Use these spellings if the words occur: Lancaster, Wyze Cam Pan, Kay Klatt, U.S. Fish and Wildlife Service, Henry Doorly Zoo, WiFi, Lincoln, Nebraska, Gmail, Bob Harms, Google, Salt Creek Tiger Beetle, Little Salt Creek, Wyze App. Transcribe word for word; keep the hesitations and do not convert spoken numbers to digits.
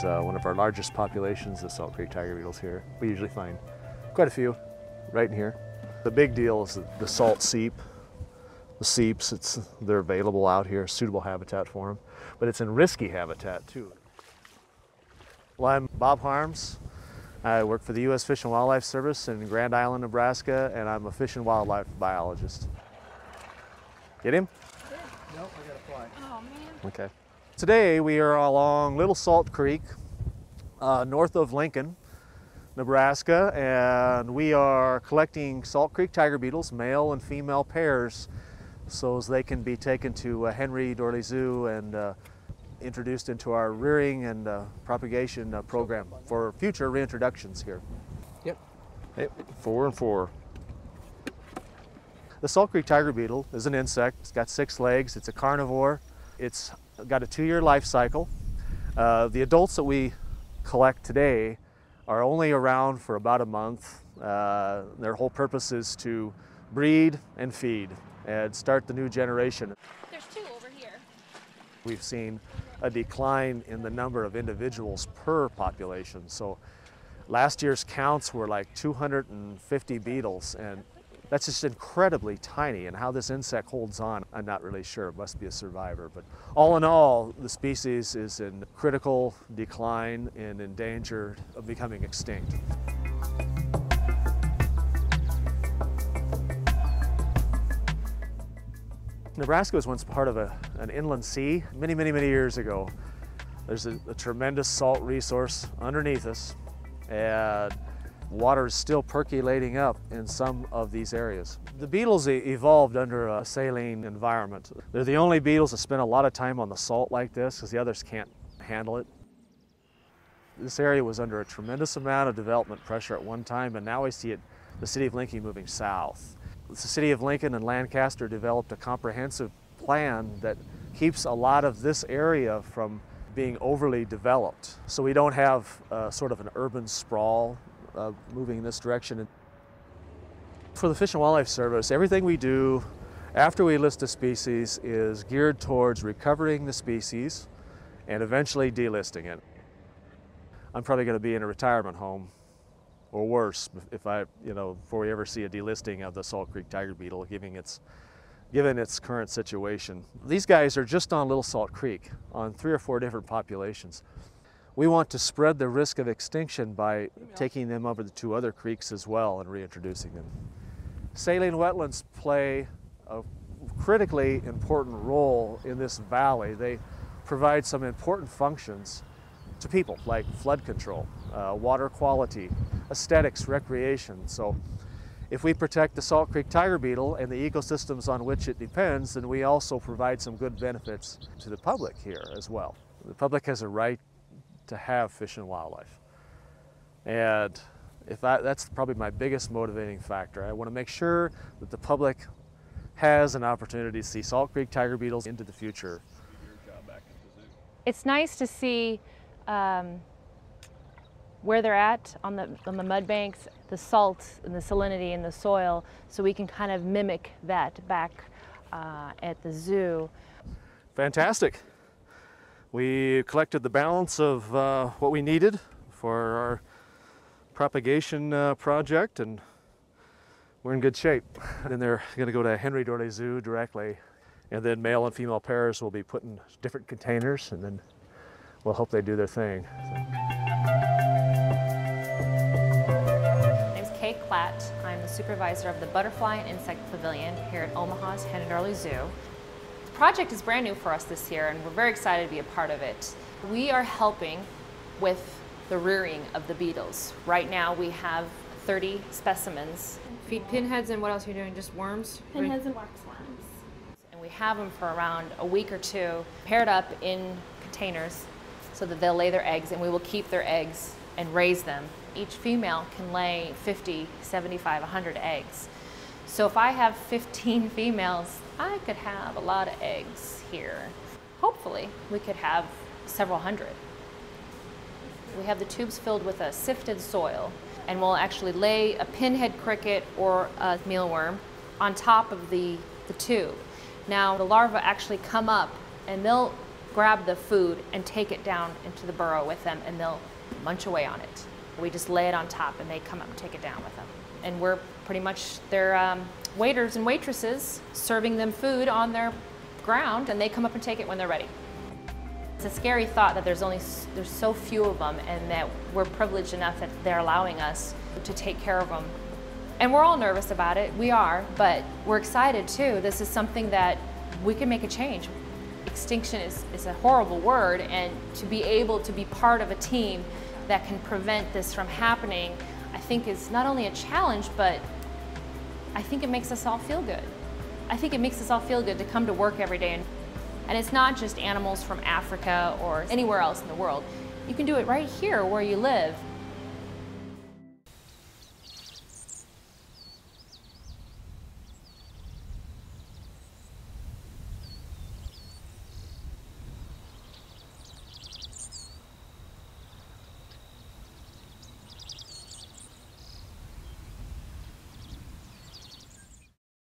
is uh, one of our largest populations of Salt Creek tiger beetles here. We usually find quite a few right in here. The big deal is the salt seep. The seeps, it's, they're available out here, suitable habitat for them, but it's in risky habitat too. Well, I'm Bob Harms. I work for the U S Fish and Wildlife Service in Grand Island, Nebraska, and I'm a fish and wildlife biologist. Get him? Yeah. No, I gotta fly. Oh, man. Okay. Today we are along Little Salt Creek, uh, north of Lincoln, Nebraska, and we are collecting Salt Creek tiger beetles, male and female pairs, so as they can be taken to uh, Henry Doorly Zoo and uh, introduced into our rearing and uh, propagation uh, program for future reintroductions here. Yep. Yep, four and four. The Salt Creek tiger beetle is an insect. It's got six legs. It's a carnivore. It's got a two-year life cycle. Uh, the adults that we collect today are only around for about a month. Uh, their whole purpose is to breed and feed and start the new generation. There's two over here. We've seen a decline in the number of individuals per population. So last year's counts were like two hundred fifty beetles, and that's just incredibly tiny, and how this insect holds on, I'm not really sure. It must be a survivor. But all in all, the species is in critical decline and in danger of becoming extinct. Nebraska was once part of a, an inland sea many, many, many years ago. There's a, a tremendous salt resource underneath us, and water is still percolating up in some of these areas. The beetles e evolved under a saline environment. They're the only beetles that spend a lot of time on the salt like this because the others can't handle it. This area was under a tremendous amount of development pressure at one time, and now we see it, the city of Lincoln moving south. The city of Lincoln and Lancaster developed a comprehensive plan that keeps a lot of this area from being overly developed. So we don't have uh, sort of an urban sprawl Uh, moving in this direction. And for the Fish and Wildlife Service, everything we do after we list a species is geared towards recovering the species and eventually delisting it. I'm probably going to be in a retirement home or worse if I, you know, before we ever see a delisting of the Salt Creek tiger beetle, giving its, given its current situation. These guys are just on Little Salt Creek on three or four different populations. We want to spread the risk of extinction by taking them over the two other creeks as well and reintroducing them. Saline wetlands play a critically important role in this valley. They provide some important functions to people, like flood control, uh, water quality, aesthetics, recreation. So if we protect the Salt Creek tiger beetle and the ecosystems on which it depends, then we also provide some good benefits to the public here as well. The public has a right to have fish and wildlife, and if I, that's probably my biggest motivating factor. I want to make sure that the public has an opportunity to see Salt Creek tiger beetles into the future. It's nice to see um, where they're at on the on the mud banks, the salt and the salinity in the soil, so we can kind of mimic that back uh, at the zoo. Fantastic. We collected the balance of uh, what we needed for our propagation uh, project, and we're in good shape. Then they're going to go to Henry Doorly Zoo directly, and then male and female pairs will be put in different containers, and then we'll hope they do their thing. My name's Kay Klatt. I'm the supervisor of the Butterfly and Insect Pavilion here at Omaha's Henry Doorly Zoo. The project is brand new for us this year, and we're very excited to be a part of it. We are helping with the rearing of the beetles. Right now we have thirty specimens. Feed pinheads and what else are you doing? Just worms? Pinheads and waxworms. And we have them for around a week or two, paired up in containers so that they'll lay their eggs, and we will keep their eggs and raise them. Each female can lay fifty, seventy-five, a hundred eggs. So if I have fifteen females, I could have a lot of eggs here. Hopefully, we could have several hundred. We have the tubes filled with a sifted soil, and we'll actually lay a pinhead cricket or a mealworm on top of the, the tube. Now, the larvae actually come up, and they'll grab the food and take it down into the burrow with them, and they'll munch away on it. We just lay it on top and they come up and take it down with them. And we're pretty much their um, waiters and waitresses, serving them food on their ground, and they come up and take it when they're ready. It's a scary thought that there's only there's so few of them, and that we're privileged enough that they're allowing us to take care of them. And we're all nervous about it, we are, but we're excited too. This is something that we can make a change. Extinction is, is a horrible word, and to be able to be part of a team that can prevent this from happening, I think is not only a challenge, but I think it makes us all feel good. I think it makes us all feel good to come to work every day. And, and it's not just animals from Africa or anywhere else in the world. You can do it right here where you live.